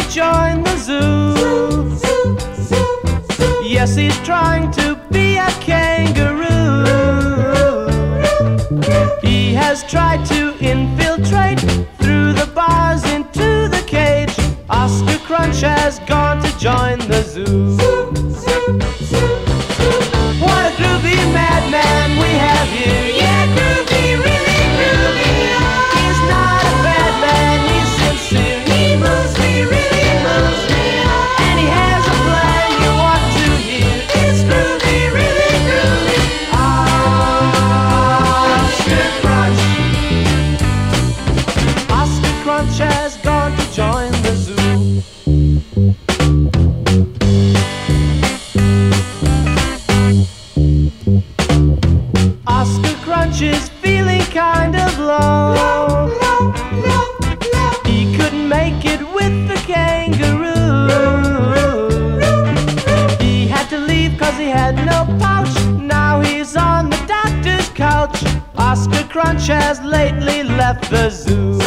to join the zoo. Yes, he's trying to be a kangaroo. He has tried to infiltrate through the bars into the cage. Oscar Crunch has gone to join the zoo. What a groovy madman we have here. Yeah, groovy, really groovy. He's not a bad man, he's sincere. He moves me, really moves me. And he has a plan you want to hear. It's groovy, really groovy. Oscar Crunch. Oscar Crunch has gone to join the zoo. Oscar Crunch is feeling kind of low. He couldn't make it with the kangaroo. He had to leave cause he had no pouch. Now he's on the doctor's couch. Oscar Crunch has lately left the zoo.